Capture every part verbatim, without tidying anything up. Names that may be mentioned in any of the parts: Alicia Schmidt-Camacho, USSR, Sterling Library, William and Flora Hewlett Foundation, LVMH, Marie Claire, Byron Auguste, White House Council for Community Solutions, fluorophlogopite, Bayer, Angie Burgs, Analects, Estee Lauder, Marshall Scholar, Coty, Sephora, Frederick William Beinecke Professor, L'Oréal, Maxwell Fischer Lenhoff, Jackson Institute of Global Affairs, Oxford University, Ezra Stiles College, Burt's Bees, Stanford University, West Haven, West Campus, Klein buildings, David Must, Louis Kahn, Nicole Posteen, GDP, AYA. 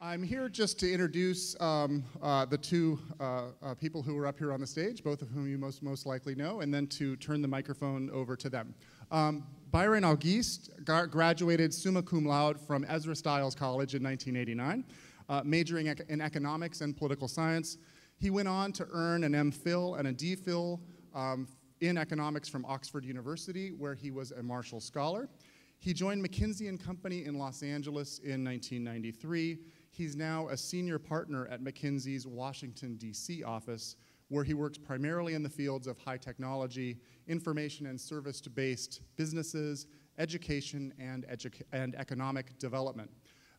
I'm here just to introduce um, uh, the two uh, uh, people who are up here on the stage, both of whom you most, most likely know, and then to turn the microphone over to them. Um, Byron Auguste graduated summa cum laude from Ezra Stiles College in nineteen eighty-nine, uh, majoring in economics and political science. He went on to earn an M Phil and a D Phil um, in economics from Oxford University, where he was a Marshall Scholar. He joined McKinsey and Company in Los Angeles in nineteen ninety-three. He's now a senior partner at McKinsey's Washington, D C office, where he works primarily in the fields of high technology, information and service-based businesses, education, and, edu and economic development.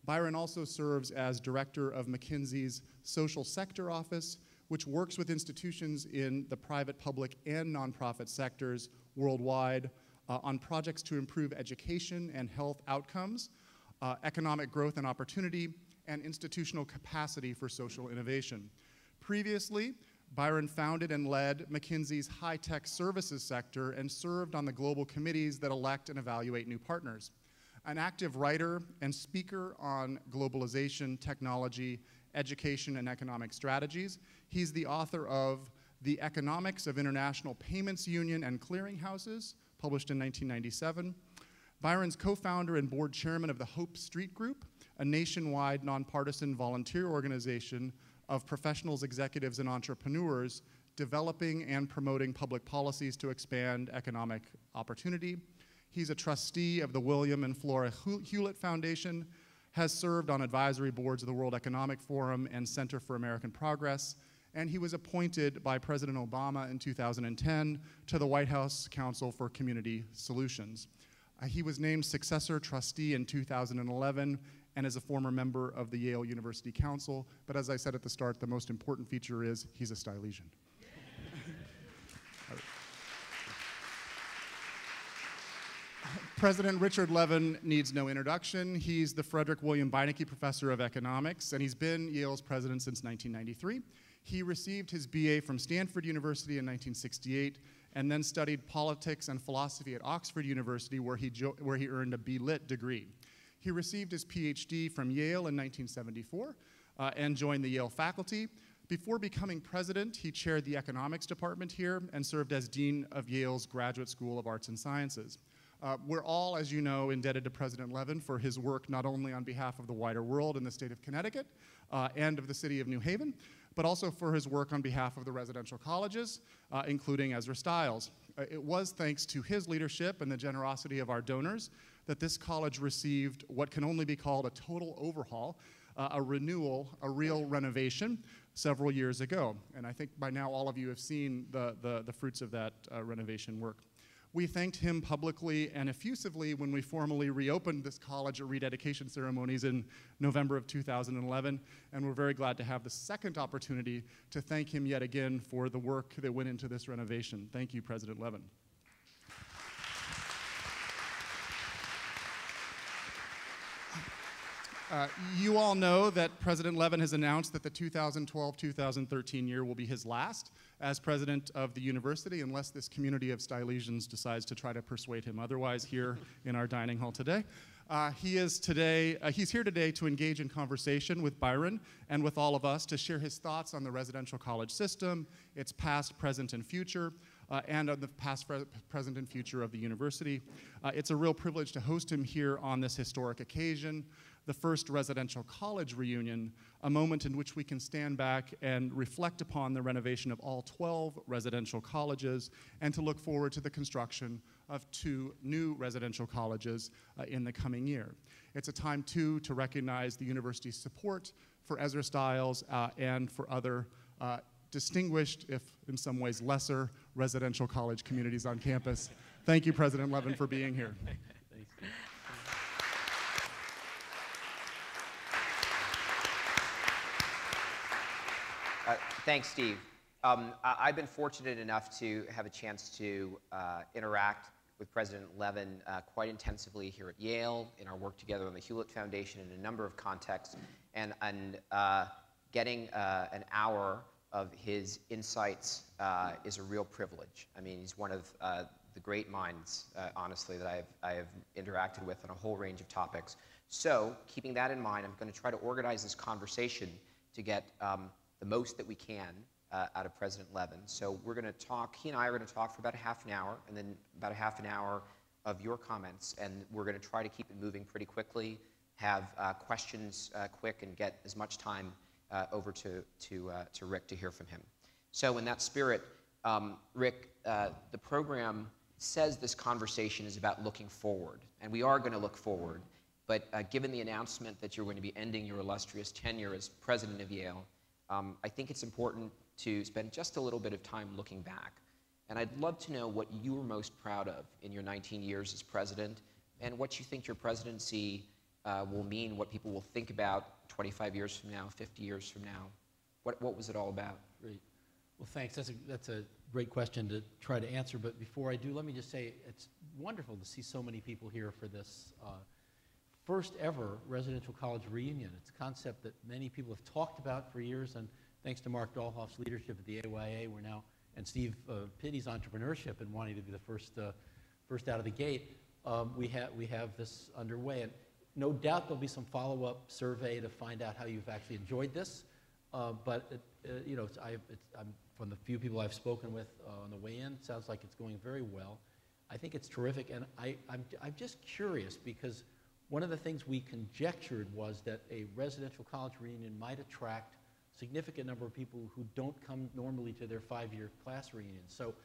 Byron also serves as director of McKinsey's Social Sector Office, which works with institutions in the private, public, and nonprofit sectors worldwide uh, on projects to improve education and health outcomes, uh, economic growth and opportunity, and institutional capacity for social innovation. Previously, Byron founded and led McKinsey's high-tech services sector and served on the global committees that elect and evaluate new partners. An active writer and speaker on globalization, technology, education, and economic strategies, he's the author of The Economics of International Payments Union and Clearinghouses, published in nineteen ninety-seven. Byron's co-founder and board chairman of the Hope Street Group, a nationwide nonpartisan volunteer organization of professionals, executives, and entrepreneurs developing and promoting public policies to expand economic opportunity. He's a trustee of the William and Flora Hewlett Foundation, has served on advisory boards of the World Economic Forum and Center for American Progress, and he was appointed by President Obama in two thousand ten to the White House Council for Community Solutions. Uh, he was named successor trustee in two thousand eleven and is a former member of the Yale University Council. But as I said at the start, the most important feature is he's a Stylesian. Right. President Richard Levin needs no introduction. He's the Frederick William Beinecke Professor of Economics, and he's been Yale's president since nineteen ninety-three. He received his B A from Stanford University in nineteen sixty-eight, and then studied politics and philosophy at Oxford University, where he, jo where he earned a B Lit degree. He received his P H D from Yale in nineteen seventy-four uh, and joined the Yale faculty. Before becoming president, he chaired the economics department here and served as dean of Yale's Graduate School of Arts and Sciences. Uh, we're all, as you know, indebted to President Levin for his work not only on behalf of the wider world in the state of Connecticut uh, and of the city of New Haven, but also for his work on behalf of the residential colleges, uh, including Ezra Stiles. Uh, it was thanks to his leadership and the generosity of our donors that this college received what can only be called a total overhaul, uh, a renewal, a real renovation several years ago. And I think by now all of you have seen the, the, the fruits of that uh, renovation work. We thanked him publicly and effusively when we formally reopened this college at rededication ceremonies in November of two thousand eleven, and we're very glad to have the second opportunity to thank him yet again for the work that went into this renovation. Thank you, President Levin. Uh, you all know that President Levin has announced that the two thousand twelve two thousand thirteen year will be his last as president of the university, unless this community of Stylesians decides to try to persuade him otherwise here in our dining hall today. Uh, he is today, uh, he's here today to engage in conversation with Byron and with all of us to share his thoughts on the residential college system, its past, present, and future, Uh, and on the past, present, and future of the university. Uh, it's a real privilege to host him here on this historic occasion, the first residential college reunion, a moment in which we can stand back and reflect upon the renovation of all twelve residential colleges and to look forward to the construction of two new residential colleges uh, in the coming year. It's a time, too, to recognize the university's support for Ezra Stiles uh, and for other uh, distinguished, if in some ways lesser, residential college communities on campus. Thank you, President Levin, for being here. Thanks. Uh, thanks, Steve. Um, I've been fortunate enough to have a chance to uh, interact with President Levin uh, quite intensively here at Yale, in our work together on the Hewlett Foundation in a number of contexts, and, and uh, getting uh, an hour of his insights uh, is a real privilege. I mean, he's one of uh, the great minds, uh, honestly, that I have, I have interacted with on a whole range of topics. So keeping that in mind, I'm going to try to organize this conversation to get um, the most that we can uh, out of President Levin. So we're going to talk, he and I are going to talk for about a half an hour, and then about a half an hour of your comments, and we're going to try to keep it moving pretty quickly, have uh, questions uh, quick, and get as much time uh, over to, to, uh, to Rick to hear from him. So in that spirit, um, Rick, uh, the program says this conversation is about looking forward, and we are going to look forward. But uh, given the announcement that you're going to be ending your illustrious tenure as president of Yale, um, I think it's important to spend just a little bit of time looking back. And I'd love to know what you were most proud of in your nineteen years as president, and what you think your presidency uh, will mean, what people will think about twenty-five years from now, fifty years from now. What, what was it all about? Great. Well, thanks. That's a, that's a great question to try to answer. But before I do, let me just say it's wonderful to see so many people here for this uh, first ever residential college reunion. It's a concept that many people have talked about for years, and thanks to Mark Dahlhoff's leadership at the A Y A, we're now, and Steve uh, Pitti's entrepreneurship and wanting to be the first, uh, first out of the gate, um, we, ha we have this underway. And no doubt there'll be some follow-up survey to find out how you've actually enjoyed this. Uh, but it, uh, you know, it's, I, it's, I'm, from the few people I've spoken with uh, on the way in, sounds like it's going very well. I think it's terrific, and I, I'm, I'm just curious because one of the things we conjectured was that a residential college reunion might attract a significant number of people who don't come normally to their five-year class reunion. So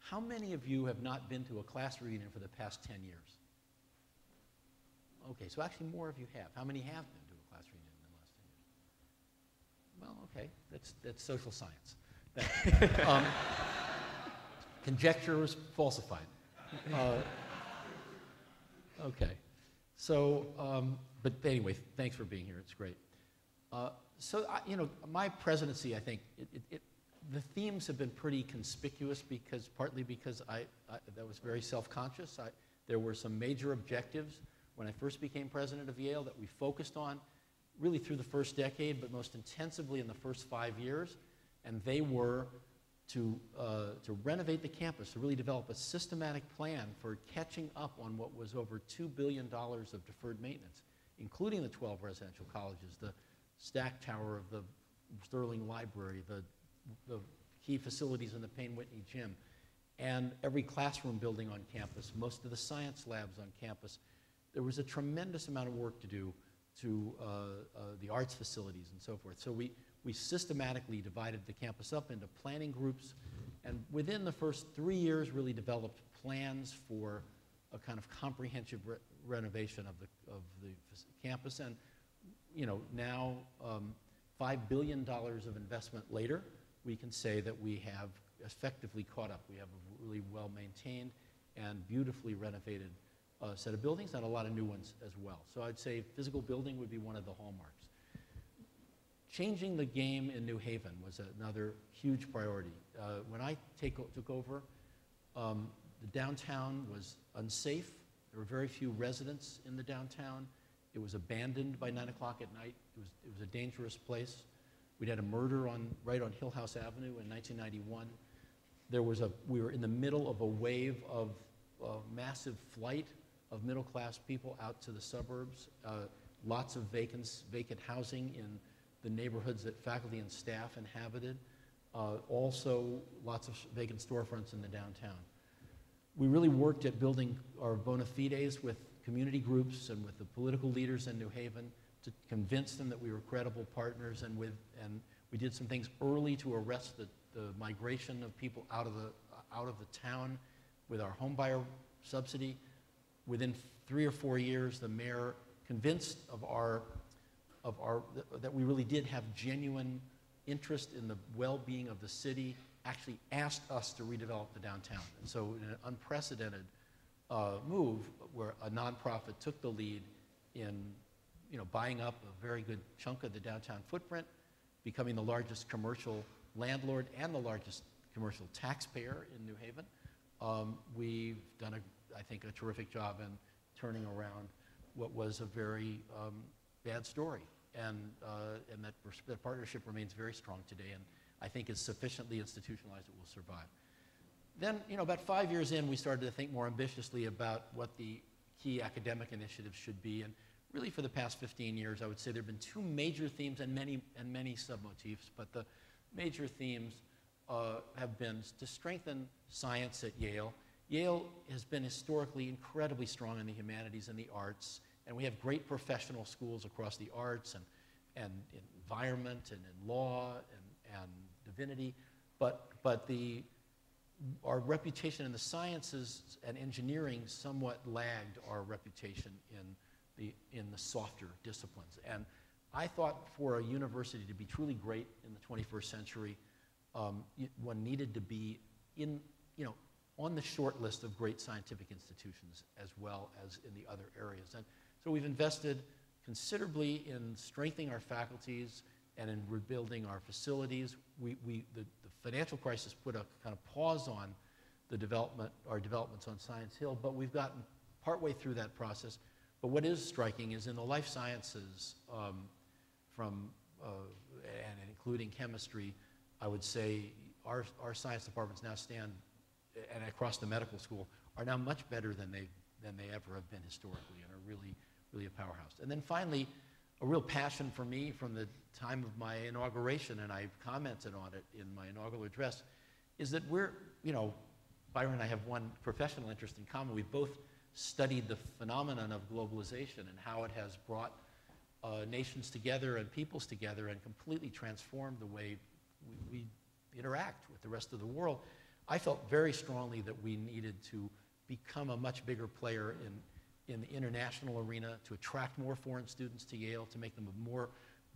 how many of you have not been to a class reunion for the past ten years? Okay, so actually more of you have. How many have been to a class reunion in the last ten years? Well, okay, that's, that's social science. That, um, conjecture was falsified. Uh, okay. So, um, but anyway, thanks for being here. It's great. Uh, so, I, you know, my presidency, I think, it, it, it, the themes have been pretty conspicuous because, partly because I, I that was very self-conscious. I, there were some major objectives when I first became president of Yale that we focused on really through the first decade, but most intensively in the first five years. And they were to, uh, to renovate the campus, to really develop a systematic plan for catching up on what was over two billion dollars of deferred maintenance, including the twelve residential colleges, the stack tower of the Sterling Library, the, the key facilities in the Payne Whitney gym, and every classroom building on campus, most of the science labs on campus. There was a tremendous amount of work to do to uh, uh, the arts facilities and so forth. So we, we systematically divided the campus up into planning groups, and within the first three years really developed plans for a kind of comprehensive re renovation of the, of the campus. And you know, now um, five billion dollars of investment later, we can say that we have effectively caught up. We have a really well-maintained and beautifully renovated uh, set of buildings, and a lot of new ones as well. So I'd say physical building would be one of the hallmarks. Changing the game in New Haven was another huge priority. Uh, when I take, took over, um, the downtown was unsafe. There were very few residents in the downtown. It was abandoned by nine o'clock at night. It was, it was a dangerous place. We'd had a murder on, right on Hillhouse Avenue in nineteen ninety-one. There was a, we were in the middle of a wave of uh, massive flight of middle-class people out to the suburbs. Uh, lots of vacant, vacant housing in the neighborhoods that faculty and staff inhabited, uh, also lots of vacant storefronts in the downtown. We really worked at building our bona fides with community groups and with the political leaders in New Haven to convince them that we were credible partners, and, with, and we did some things early to arrest the, the migration of people out of the, out of the town with our homebuyer subsidy. Within three or four years, the mayor convinced of our Of our, that we really did have genuine interest in the well-being of the city, actually asked us to redevelop the downtown. And so in an unprecedented uh, move where a nonprofit took the lead in you know, buying up a very good chunk of the downtown footprint, becoming the largest commercial landlord and the largest commercial taxpayer in New Haven, um, we've done, a, I think, a terrific job in turning around what was a very um, bad story. And, uh, and that, that partnership remains very strong today, and I think is sufficiently institutionalized it will survive. Then, you know, about five years in, we started to think more ambitiously about what the key academic initiatives should be. And really, for the past fifteen years, I would say there have been two major themes and many and many submotifs, but the major themes uh, have been to strengthen science at Yale. Yale has been historically incredibly strong in the humanities and the arts, and we have great professional schools across the arts and, and in environment and in law and, and divinity, but, but the, our reputation in the sciences and engineering somewhat lagged our reputation in the, in the softer disciplines. And I thought for a university to be truly great in the twenty-first century, um, one needed to be in, you know, on the short list of great scientific institutions as well as in the other areas. And so we've invested considerably in strengthening our faculties and in rebuilding our facilities. We, we, the, the financial crisis put a kind of pause on the development, our developments on Science Hill, but we've gotten partway through that process. But what is striking is in the life sciences, um, from, uh, and including chemistry, I would say our, our science departments now stand, and across the medical school, are now much better than they than they ever have been historically, and are really, really a powerhouse. And then finally, a real passion for me from the time of my inauguration, and I commented on it in my inaugural address, is that we're, you know, Byron and I have one professional interest in common. We've both studied the phenomenon of globalization and how it has brought uh, nations together and peoples together and completely transformed the way we, we interact with the rest of the world. I felt very strongly that we needed to become a much bigger player in, in the international arena, to attract more foreign students to Yale, to make them a more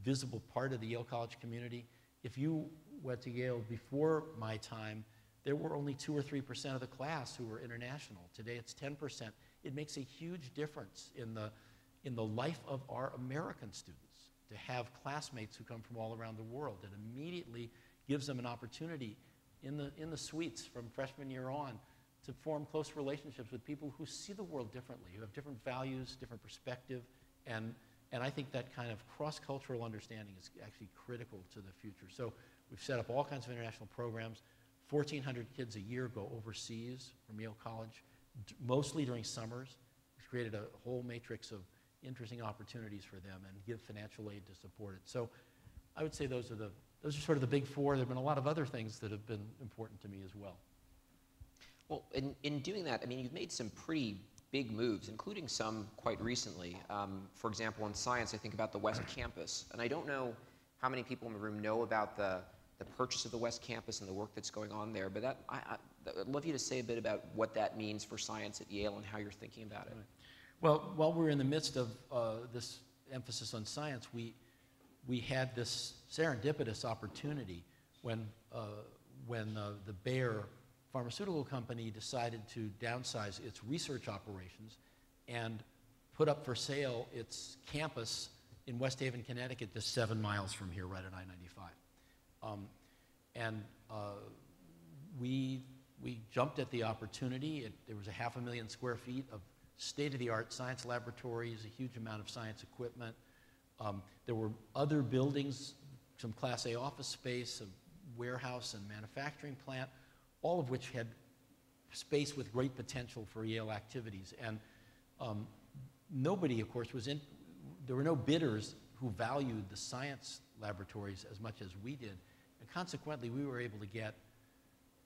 visible part of the Yale College community. If you went to Yale before my time, there were only two or three percent of the class who were international. Today it's ten percent. It makes a huge difference in the, in the life of our American students to have classmates who come from all around the world. It immediately gives them an opportunity in the, in the suites from freshman year on to form close relationships with people who see the world differently, who have different values, different perspective, and, and I think that kind of cross-cultural understanding is actually critical to the future. So we've set up all kinds of international programs. fourteen hundred kids a year go overseas from Yale College, mostly during summers. We've created a whole matrix of interesting opportunities for them and give financial aid to support it. So I would say those are the Those are sort of the big four. There have been a lot of other things that have been important to me as well. Well, in, in doing that, I mean, you've made some pretty big moves, including some quite recently. Um, for example, in science, I think about the West Campus. And I don't know how many people in the room know about the, the purchase of the West Campus and the work that's going on there. But that, I, I, I'd love you to say a bit about what that means for science at Yale and how you're thinking about it. Right. Well, while we're in the midst of uh, this emphasis on science, we we had this serendipitous opportunity when, uh, when uh, the Bayer pharmaceutical company decided to downsize its research operations and put up for sale its campus in West Haven, Connecticut, just seven miles from here, right at I ninety-five. Um, and uh, we, we jumped at the opportunity. It, there was a half a million square feet of state-of-the-art science laboratories, a huge amount of science equipment. Um, there were other buildings, some Class A office space, a warehouse and manufacturing plant, all of which had space with great potential for Yale activities. And um, nobody, of course, was in, there were no bidders who valued the science laboratories as much as we did. And consequently, we were able to get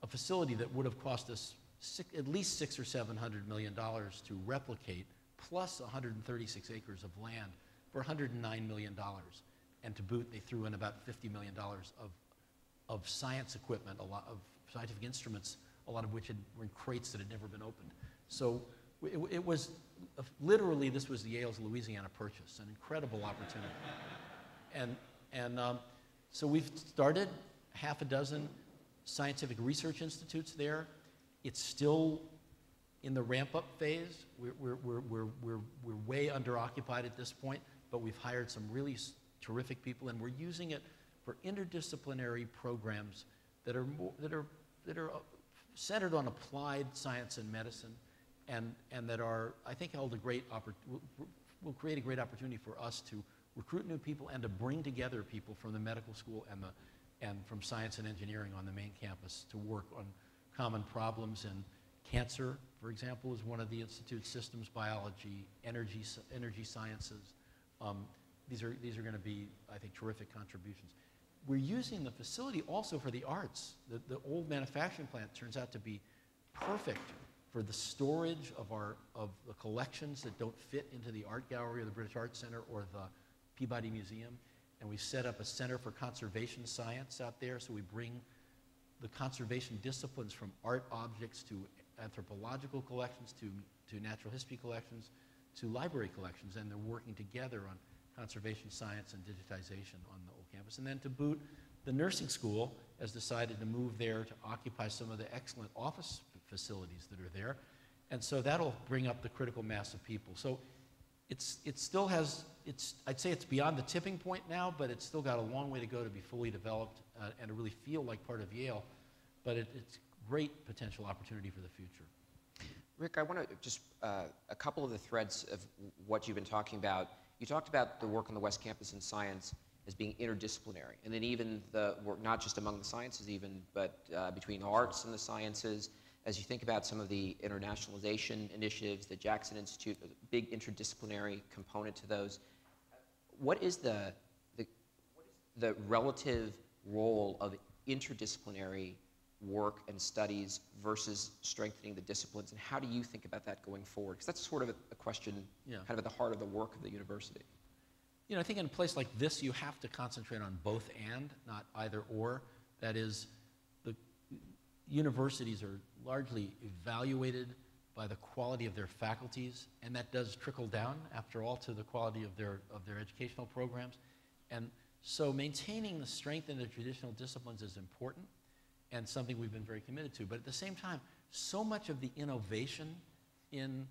a facility that would have cost us six, at least six or seven hundred million dollars to replicate, plus one hundred thirty-six acres of land, for one hundred nine million dollars. And to boot, they threw in about fifty million dollars of, of science equipment, a lot of scientific instruments, a lot of which had, were in crates that had never been opened. So it, it was, uh, literally, this was Yale's Louisiana purchase, an incredible opportunity. and and um, so we've started half a dozen scientific research institutes there. It's still in the ramp-up phase. We're, we're, we're, we're, we're, we're way under-occupied at this point, but we've hired some really terrific people, and we're using it for interdisciplinary programs that are more, that are that are centered on applied science and medicine, and and that are, I think, held a great will, will create a great opportunity for us to recruit new people and to bring together people from the medical school and the and from science and engineering on the main campus to work on common problems in cancer, for example, is one of the institute's systems biology, energy, energy sciences. Um, these are, these are going to be, I think, terrific contributions. We're using the facility also for the arts. The, the old manufacturing plant turns out to be perfect for the storage of, our, of the collections that don't fit into the art gallery or the British Arts Center or the Peabody Museum. And we set up a center for conservation science out there, so we bring the conservation disciplines from art objects to anthropological collections, to, to natural history collections, to library collections, and they're working together on conservation science and digitization on the old campus. And then to boot, the nursing school has decided to move there to occupy some of the excellent office facilities that are there. And so that'll bring up the critical mass of people. So it's, it still has, it's, I'd say it's beyond the tipping point now, but it's still got a long way to go to be fully developed uh, and to really feel like part of Yale. But it, it's great potential opportunity for the future. Rick, I want to just, uh, a couple of the threads of what you've been talking about. You talked about the work on the West Campus in science as being interdisciplinary, and then even the work not just among the sciences even, but uh, between the arts and the sciences. As you think about some of the internationalization initiatives, the Jackson Institute, a big interdisciplinary component to those. What is the, the, what is the relative role of interdisciplinary work and studies versus strengthening the disciplines, and how do you think about that going forward? Because that's sort of a, a question, yeah, kind of at the heart of the work of the university. You know, I think in a place like this, you have to concentrate on both and, not either or. That is, the universities are largely evaluated by the quality of their faculties, and that does trickle down, after all, to the quality of their, of their educational programs. And so maintaining the strength in the traditional disciplines is important, and something we've been very committed to. But at the same time, so much of the innovation in,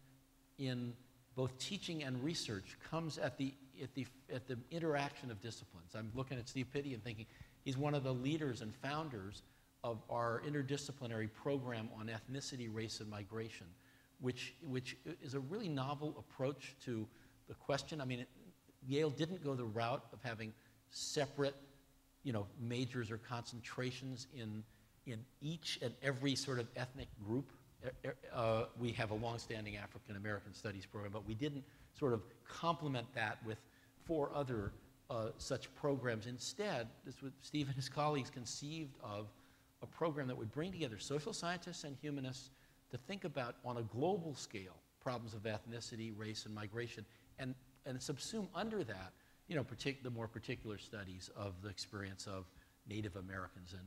in both teaching and research comes at the, at, the, at the interaction of disciplines. I'm looking at Steve Pitti and thinking, he's one of the leaders and founders of our interdisciplinary program on ethnicity, race, and migration, which, which is a really novel approach to the question. I mean, it, Yale didn't go the route of having separate, you know, majors or concentrations in in each and every sort of ethnic group. Uh, we have a long-standing African-American studies program, but we didn't sort of complement that with four other uh, such programs. Instead, this was Steve and his colleagues conceived of a program that would bring together social scientists and humanists to think about, on a global scale, problems of ethnicity, race, and migration, and, and subsume under that, you know, partic the more particular studies of the experience of Native Americans and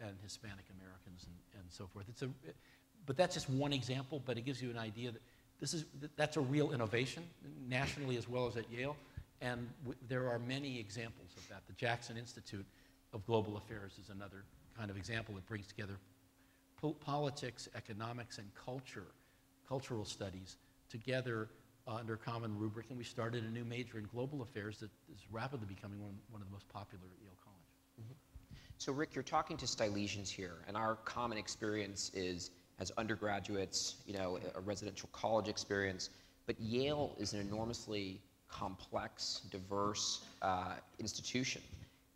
and Hispanic Americans and, and so forth. It's a, but that's just one example, but it gives you an idea that this is, that's a real innovation, nationally as well as at Yale, and w there are many examples of that. The Jackson Institute of Global Affairs is another kind of example that brings together po politics, economics, and culture, cultural studies together uh, under a common rubric, and we started a new major in global affairs that is rapidly becoming one, one of the most popular at Yale College. Mm-hmm. So Rick, you're talking to Stylesians here, and our common experience is, as undergraduates, you know, a residential college experience, but Yale is an enormously complex, diverse uh, institution.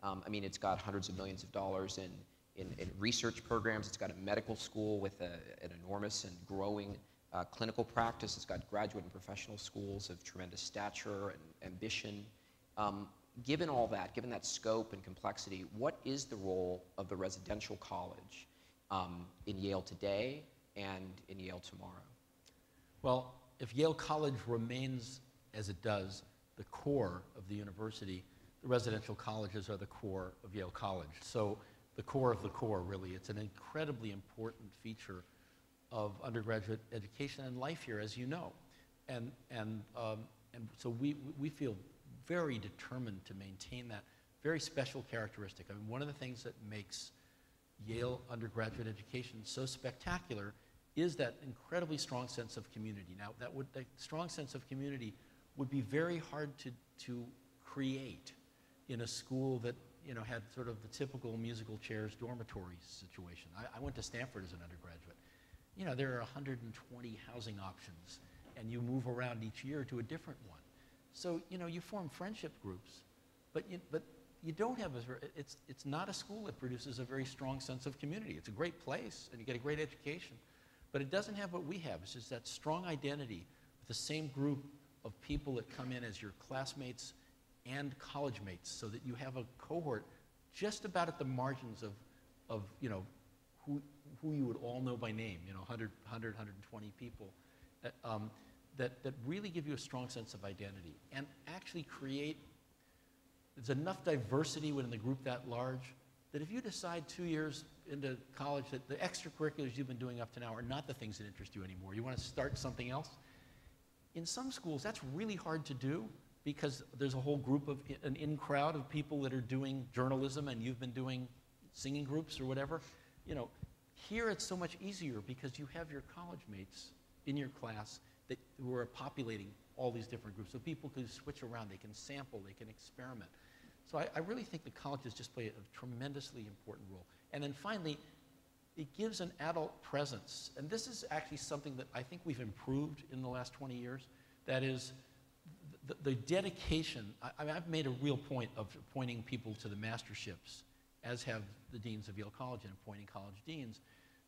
Um, I mean, it's got hundreds of millions of dollars in, in, in research programs, it's got a medical school with a, an enormous and growing uh, clinical practice, it's got graduate and professional schools of tremendous stature and ambition. Um, Given all that, given that scope and complexity, what is the role of the residential college um, in Yale today and in Yale tomorrow? Well, if Yale College remains as it does the core of the university, the residential colleges are the core of Yale College. So the core of the core, really. It's an incredibly important feature of undergraduate education and life here, as you know. And, and, um, and so we, we feel very determined to maintain that very special characteristic. I mean, one of the things that makes Yale undergraduate education so spectacular is that incredibly strong sense of community. Now, that, would, that strong sense of community would be very hard to, to create in a school that, you know, had sort of the typical musical chairs dormitory situation. I, I went to Stanford as an undergraduate. You know, there are one hundred twenty housing options, and you move around each year to a different one. So, you know, you form friendship groups, but, you, but you don't have, a, it's, it's not a school that produces a very strong sense of community. It's a great place and you get a great education, but it doesn't have what we have, which is that strong identity with the same group of people that come in as your classmates and college mates, so that you have a cohort just about at the margins of, of you know, who, who you would all know by name, you know, one hundred, one hundred, one hundred twenty people, uh, um, that, that really give you a strong sense of identity and actually create, there's enough diversity within the group that large that if you decide two years into college that the extracurriculars you've been doing up to now are not the things that interest you anymore, you want to start something else. In some schools, that's really hard to do because there's a whole group of, an in-crowd of people that are doing journalism and you've been doing singing groups or whatever. You know, here it's so much easier because you have your college mates in your class that who are populating all these different groups. So people can switch around, they can sample, they can experiment. So I, I really think the colleges just play a tremendously important role. And then finally, it gives an adult presence. And this is actually something that I think we've improved in the last twenty years. That is, the, the dedication, I, I mean, I've made a real point of appointing people to the masterships, as have the deans of Yale College and appointing college deans,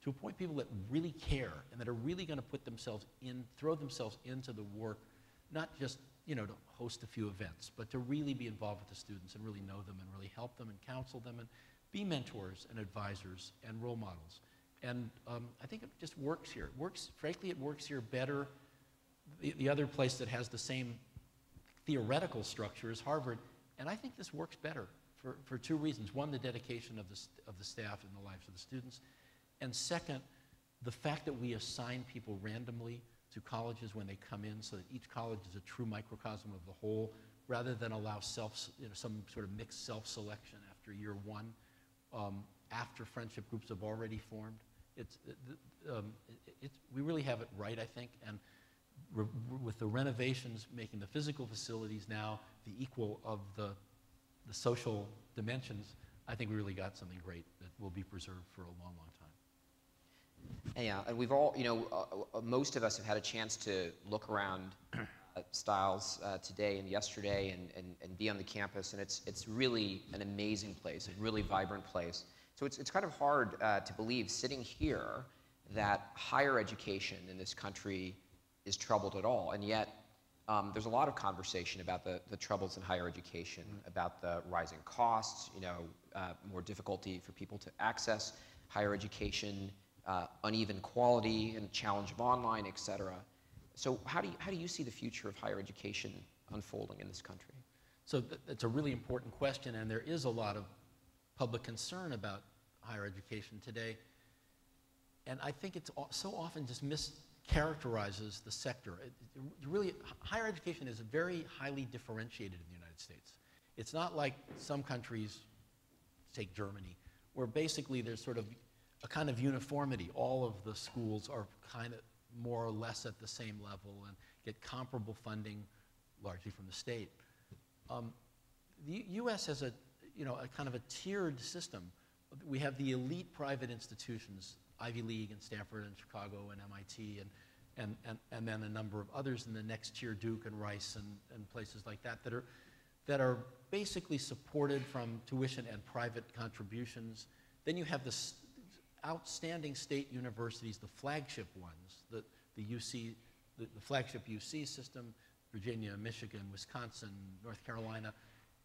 to appoint people that really care and that are really gonna put themselves in, throw themselves into the work, not just, you know, to host a few events, but to really be involved with the students and really know them and really help them and counsel them and be mentors and advisors and role models. And um, I think it just works here. It works, frankly, it works here better. The, the other place that has the same theoretical structure is Harvard, and I think this works better for, for two reasons. One, the dedication of the, of the staff and the lives of the students, and second, the fact that we assign people randomly to colleges when they come in so that each college is a true microcosm of the whole rather than allow self, you know, some sort of mixed self-selection after year one, um, after friendship groups have already formed. It's, it, um, it, it, we really have it right, I think, and re with the renovations, making the physical facilities now the equal of the, the social dimensions, I think we really got something great that will be preserved for a long, long time. Yeah, and we've all, you know, uh, most of us have had a chance to look around uh, Stiles uh, today and yesterday and, and, and be on the campus, and it's, it's really an amazing place, a really vibrant place. So it's, it's kind of hard uh, to believe, sitting here, that higher education in this country is troubled at all, and yet um, there's a lot of conversation about the, the troubles in higher education, mm-hmm. about the rising costs, you know, uh, more difficulty for people to access higher education, Uh, uneven quality and challenge of online, et cetera. So how do you, how do you see the future of higher education unfolding in this country? So th that's a really important question, and there is a lot of public concern about higher education today. And I think it's so often just mischaracterizes the sector. It, it really, higher education is very highly differentiated in the United States. It's not like some countries, take Germany, where basically there's sort of a kind of uniformity. All of the schools are kind of more or less at the same level and get comparable funding largely from the state. Um, the U S has a, you know, a kind of a tiered system. We have the elite private institutions, Ivy League and Stanford and Chicago and M I T and, and, and, and then a number of others in the next tier, Duke and Rice and, and places like that that are, that are basically supported from tuition and private contributions. Then you have this outstanding state universities, the flagship ones, the, the U C, the, the flagship U C system, Virginia, Michigan, Wisconsin, North Carolina,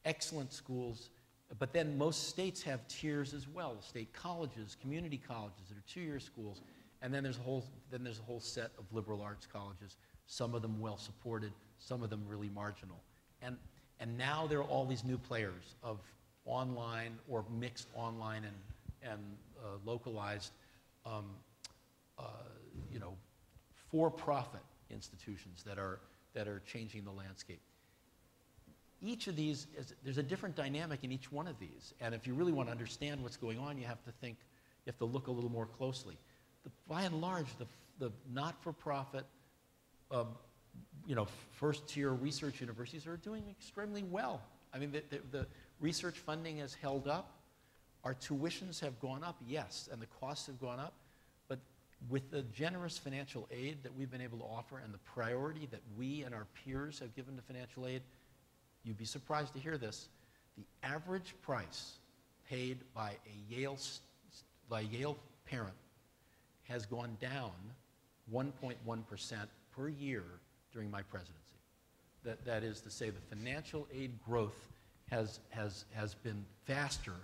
excellent schools. But then most states have tiers as well, state colleges, community colleges that are two-year schools. And then there's a whole, then there's a whole set of liberal arts colleges, some of them well-supported, some of them really marginal. And, and now there are all these new players of online or mixed online and and uh, localized, um, uh, you know, for-profit institutions that are, that are changing the landscape. Each of these, is, there's a different dynamic in each one of these. And if you really want to understand what's going on, you have to think, you have to look a little more closely. The, by and large, the, the not-for-profit, uh, you know, first-tier research universities are doing extremely well. I mean, the, the, the research funding has held up. Our tuitions have gone up, yes, and the costs have gone up, but with the generous financial aid that we've been able to offer and the priority that we and our peers have given to financial aid, you'd be surprised to hear this, the average price paid by a Yale, by Yale parent has gone down one point one percent per year during my presidency. That, that is to say, the financial aid growth has, has, has been faster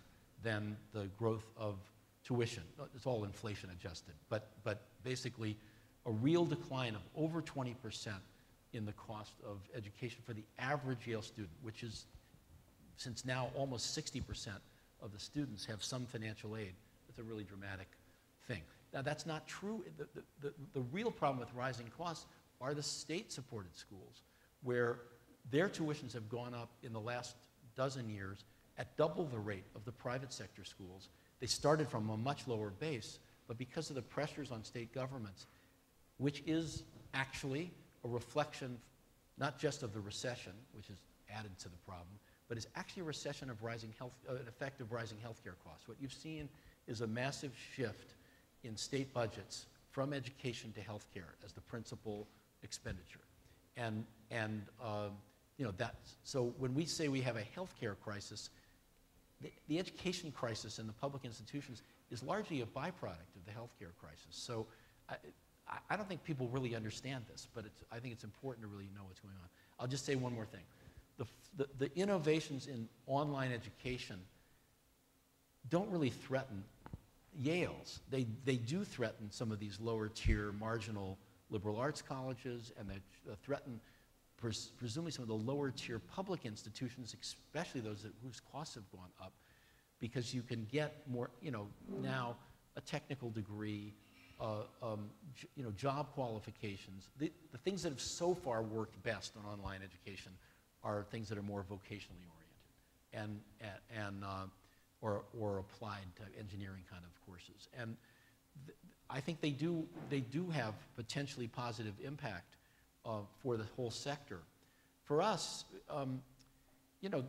than the growth of tuition. It's all inflation adjusted, but, but basically a real decline of over twenty percent in the cost of education for the average Yale student, which is, since now almost sixty percent of the students have some financial aid. It's a really dramatic thing. Now that's not true. The, the, the, the real problem with rising costs are the state-supported schools, where their tuitions have gone up in the last dozen years at double the rate of the private sector schools. They started from a much lower base, but because of the pressures on state governments, which is actually a reflection not just of the recession, which is added to the problem, but it's actually a recession of rising health, uh, an effect of rising healthcare costs. What you've seen is a massive shift in state budgets from education to healthcare as the principal expenditure. And, and uh, you know, that, so when we say we have a healthcare crisis, the, the education crisis in the public institutions is largely a byproduct of the healthcare crisis. So I, I don't think people really understand this, but it's, I think it's important to really know what's going on. I'll just say one more thing. The, the, the innovations in online education don't really threaten Yale's. They, they do threaten some of these lower tier marginal liberal arts colleges, and they threaten pres presumably some of the lower tier public institutions, especially those that, whose costs have gone up, because you can get more, you know, now a technical degree, uh, um, you know, job qualifications. The, the things that have so far worked best on online education are things that are more vocationally oriented and, and uh, or, or applied to engineering kind of courses. And th I think they do, they do have potentially positive impact uh, for the whole sector. For us, um, you know,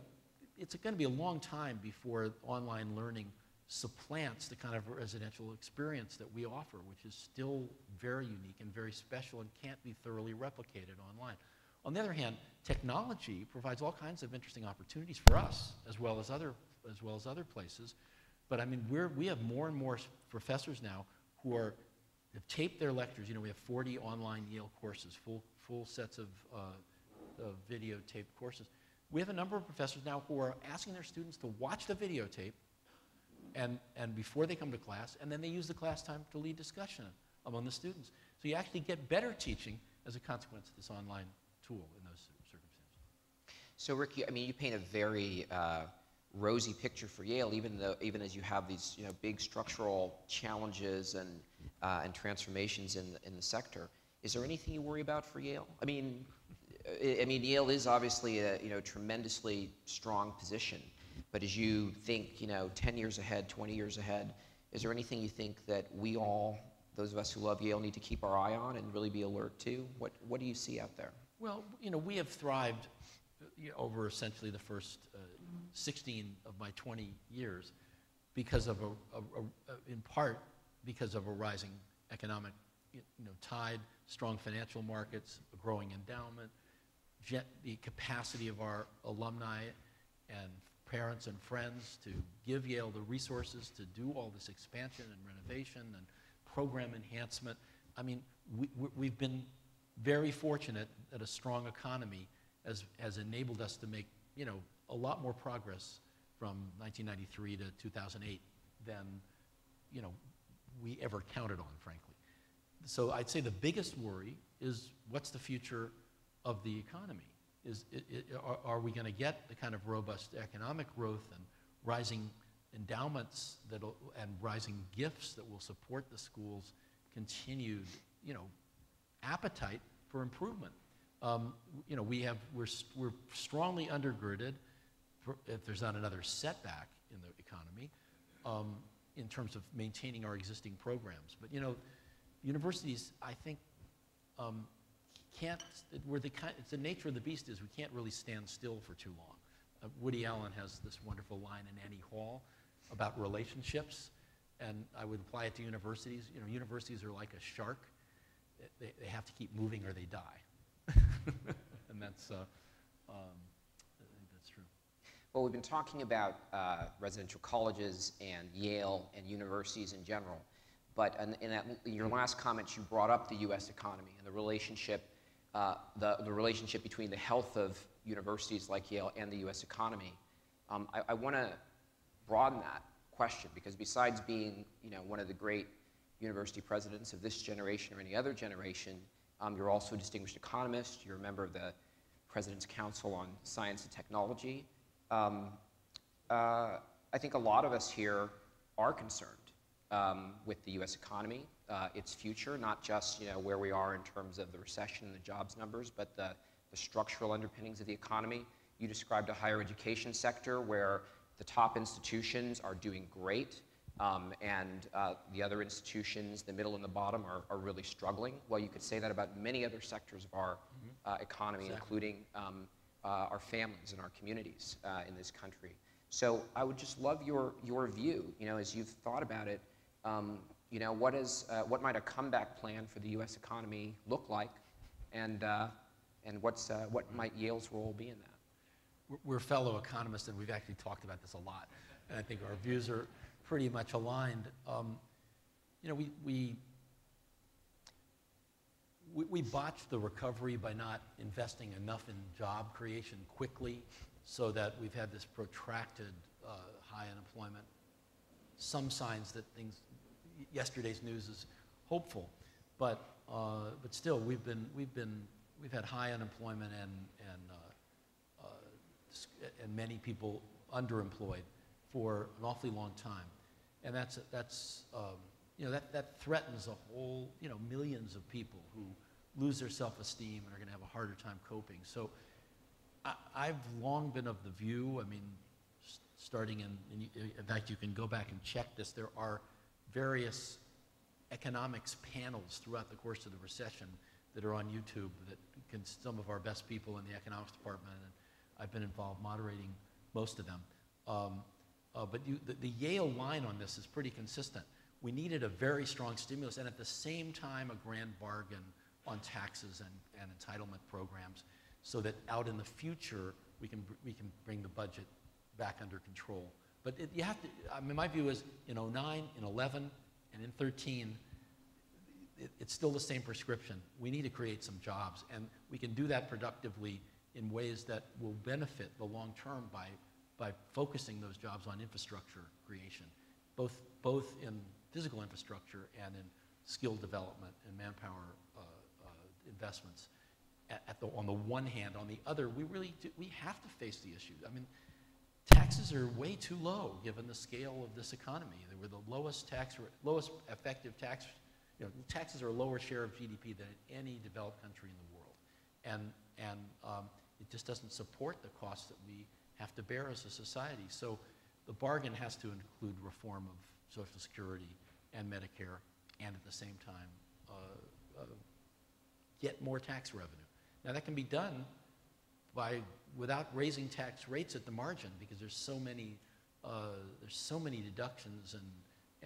it's going to be a long time before online learning supplants the kind of residential experience that we offer, which is still very unique and very special and can't be thoroughly replicated online. On the other hand, technology provides all kinds of interesting opportunities for us, as well as other, as well as other places. But I mean, we're, we have more and more professors now who are, have taped their lectures. You know, we have forty online Yale courses, full, full sets of, uh, of videotaped courses. We have a number of professors now who are asking their students to watch the videotape and, and before they come to class, and then they use the class time to lead discussion among the students. So you actually get better teaching as a consequence of this online tool in those circumstances. So, Ricky, I mean, you paint a very uh, rosy picture for Yale, even though, even as you have these, you know, big structural challenges and uh, and transformations in the, in the sector. Is there anything you worry about for Yale? I mean, I, I mean, Yale is obviously a, you know, tremendously strong position, but as you think, you know, ten years ahead, twenty years ahead, is there anything you think that we all, those of us who love Yale, need to keep our eye on and really be alert to? What what do you see out there? Well, you know, we have thrived you know, over essentially the first uh, sixteen of my twenty years because of, a, a, a, in part, because of a rising economic you know, tide, strong financial markets, a growing endowment, jet, the capacity of our alumni and parents and friends to give Yale the resources to do all this expansion and renovation and program enhancement. I mean, we, we, we've been very fortunate that a strong economy has, has enabled us to make, you know, a lot more progress from nineteen ninety-three to two thousand eight than, you know, we ever counted on, frankly. So I'd say the biggest worry is what's the future of the economy? Is, it, it, are, are we going to get the kind of robust economic growth and rising endowments that'll, and rising gifts that will support the school's continued, you know, appetite for improvement? Um, you know, we have, we're, we're strongly undergirded for, if there's not another setback in the economy, um, in terms of maintaining our existing programs. But, you know, universities, I think, um, can't, we're the kind, it's the nature of the beast is we can't really stand still for too long. Uh, Woody Allen has this wonderful line in Annie Hall about relationships, and I would apply it to universities. You know, universities are like a shark. They, they have to keep moving or they die. And that's, uh, um, I think that's true. But we've been talking about uh, residential colleges and Yale and universities in general. But in, in, that, in your last comments, you brought up the U S economy and the relationship, uh, the, the relationship between the health of universities like Yale and the U S economy. Um, I, I want to broaden that question, because besides being, you know, one of the great university presidents of this generation or any other generation, um, you're also a distinguished economist. You're a member of the President's Council on Science and Technology. Um, uh, I think a lot of us here are concerned um, with the U S economy, uh, its future, not just, you know, where we are in terms of the recession and the jobs numbers, but the, the structural underpinnings of the economy. You described a higher education sector where the top institutions are doing great, um, and uh, the other institutions, the middle and the bottom, are, are really struggling. Well, you could say that about many other sectors of our uh, economy, exactly. including um, Uh, our families and our communities uh, in this country. So I would just love your your view, you know, as you've thought about it, um, you know, what is uh, what might a comeback plan for the U S economy look like, and uh, and what's uh, what might Yale's role be in that? We're fellow economists, and we've actually talked about this a lot, and I think our views are pretty much aligned. Um, you know, we we. We, we botched the recovery by not investing enough in job creation quickly, so that we've had this protracted uh, high unemployment. Some signs that things, yesterday's news is hopeful, but uh, but still we've been we've been we've had high unemployment and and uh, uh, and many people underemployed for an awfully long time, and that's that's. Um, You know, that, that threatens a whole, you know, millions of people who lose their self-esteem and are going to have a harder time coping. So I, I've long been of the view, I mean, starting in, in, in fact, you can go back and check this. There are various economics panels throughout the course of the recession that are on YouTube that can, some of our best people in the economics department, and I've been involved moderating most of them. Um, uh, but you, the, the Yale line on this is pretty consistent. We needed a very strong stimulus, and at the same time, a grand bargain on taxes and, and entitlement programs, so that out in the future, we can, we can bring the budget back under control. But it, you have to, I mean, my view is in oh nine, in eleven, and in thirteen, it, it's still the same prescription. We need to create some jobs, and we can do that productively in ways that will benefit the long term by, by focusing those jobs on infrastructure creation, both, both in physical infrastructure and in skill development and manpower uh, uh, investments. At, at the, on the one hand, on the other, we really do, we have to face the issue. I mean, taxes are way too low given the scale of this economy. They were the lowest tax, lowest effective tax. You know, taxes are a lower share of G D P than any developed country in the world, and and um, it just doesn't support the costs that we have to bear as a society. So, the bargain has to include reform of Social Security and Medicare, and at the same time, uh, uh, get more tax revenue. Now that can be done by without raising tax rates at the margin, because there's so many uh, there's so many deductions and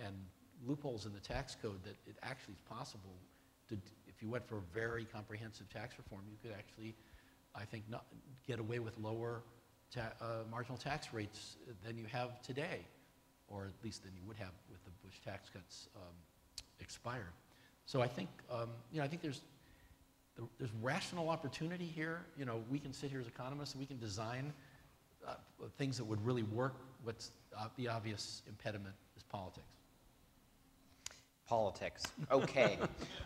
and loopholes in the tax code that it actually is possible to, if you went for a very comprehensive tax reform, you could actually, I think, not get away with lower ta uh, marginal tax rates than you have today, or at least than you would have with the Bush tax cuts um, expired. So I think, um, you know, I think there's, there's rational opportunity here. You know, we can sit here as economists and we can design uh, things that would really work. What's uh, the obvious impediment is politics. Politics, okay.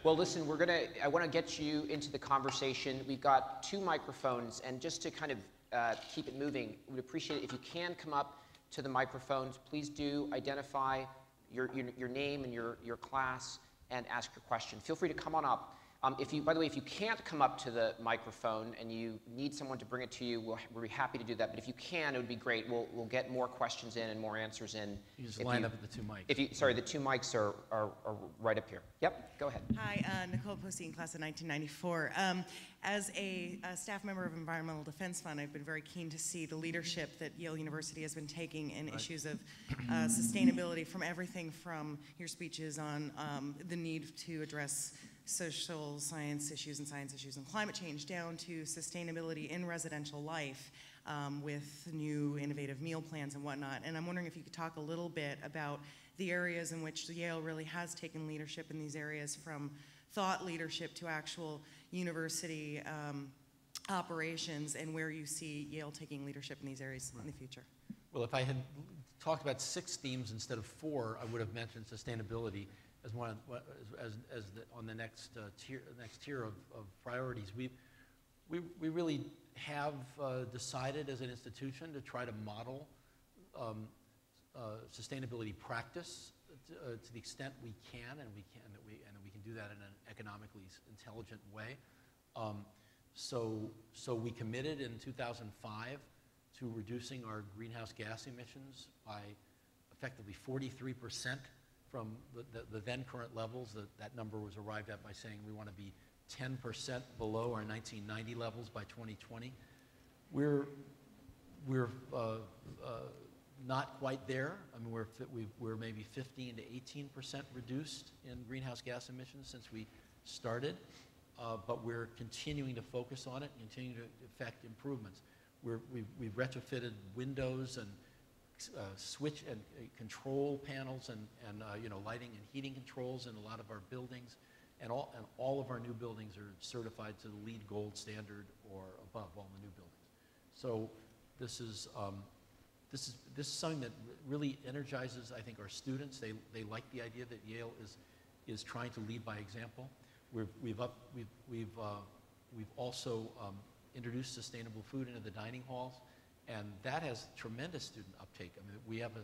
Well, listen, we're gonna, I wanna get you into the conversation. We've got two microphones, and just to kind of uh, keep it moving, we'd appreciate it if you can come up to the microphones. Please do identify your, your, your name and your, your class and ask your question. Feel free to come on up. Um, if you, by the way, if you can't come up to the microphone and you need someone to bring it to you, we'll, we'll be happy to do that. But if you can, it would be great. We'll, we'll get more questions in and more answers in. You just line you, up at the two mics. If you, sorry, the two mics are, are, are right up here. Yep, go ahead. Hi, uh, Nicole Posteen, class of nineteen ninety-four. Um, as a, a staff member of Environmental Defense Fund, I've been very keen to see the leadership that Yale University has been taking in right. issues of uh, sustainability, from everything from your speeches on um, the need to address social science issues and science issues and climate change down to sustainability in residential life um, with new innovative meal plans and whatnot. And I'm wondering if you could talk a little bit about the areas in which Yale really has taken leadership in these areas, from thought leadership to actual university um, operations, and where you see Yale taking leadership in these areas right. in the future. Well, if I had talked about six themes instead of four, I would have mentioned sustainability as one of, as, as the, on the next uh, tier, next tier of, of priorities. We, we, we really have uh, decided as an institution to try to model um, uh, sustainability practice to, uh, to the extent we can, and we can that we and that we can do that in an economically intelligent way. Um, so, so we committed in two thousand five to reducing our greenhouse gas emissions by effectively forty-three percent from the, the, the then current levels. That, that number was arrived at by saying we want to be ten percent below our nineteen ninety levels by twenty twenty. We're, we're uh, uh, not quite there. I mean, we're, we've, we're maybe fifteen to eighteen percent reduced in greenhouse gas emissions since we started, uh, but we're continuing to focus on it, continuing to effect improvements. We're, we've, we've retrofitted windows and uh, switch and uh, control panels and, and uh, you know, lighting and heating controls in a lot of our buildings, and all, and all of our new buildings are certified to the LEED Gold standard or above, all the new buildings. So this is, um, this is, this is something that really energizes, I think, our students. They, they like the idea that Yale is, is trying to lead by example. We've, we've, up, we've, we've, uh, we've also um, introduced sustainable food into the dining halls, and that has tremendous student uptake. I mean, we have a,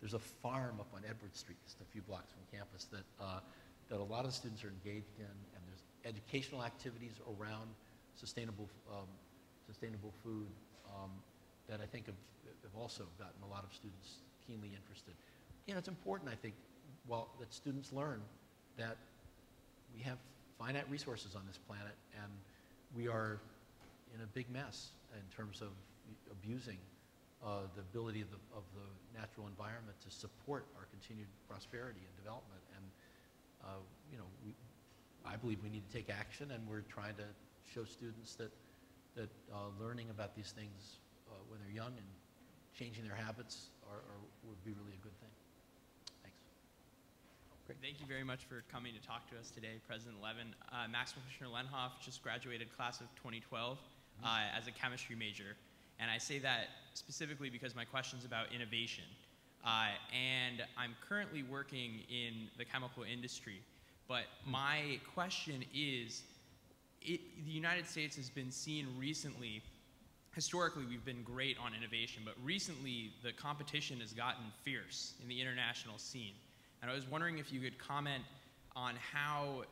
there's a farm up on Edward Street, just a few blocks from campus, that, uh, that a lot of students are engaged in, and there's educational activities around sustainable, um, sustainable food um, that I think have, have also gotten a lot of students keenly interested. You know, it's important, I think, while that students learn that we have finite resources on this planet, and we are in a big mess in terms of abusing uh, the ability of the, of the natural environment to support our continued prosperity and development. And uh, you know, we, I believe we need to take action, and we're trying to show students that, that uh, learning about these things uh, when they're young and changing their habits are, are, would be really a good thing. Thanks. Great. Thank you very much for coming to talk to us today, President Levin. Uh, Maxwell Fischer Lenhoff just graduated class of twenty twelve. Uh, as a chemistry major. And I say that specifically because my question's about innovation. Uh, and I'm currently working in the chemical industry, but my question is, it, the United States has been seen recently, historically we've been great on innovation, but recently the competition has gotten fierce in the international scene. And I was wondering if you could comment on how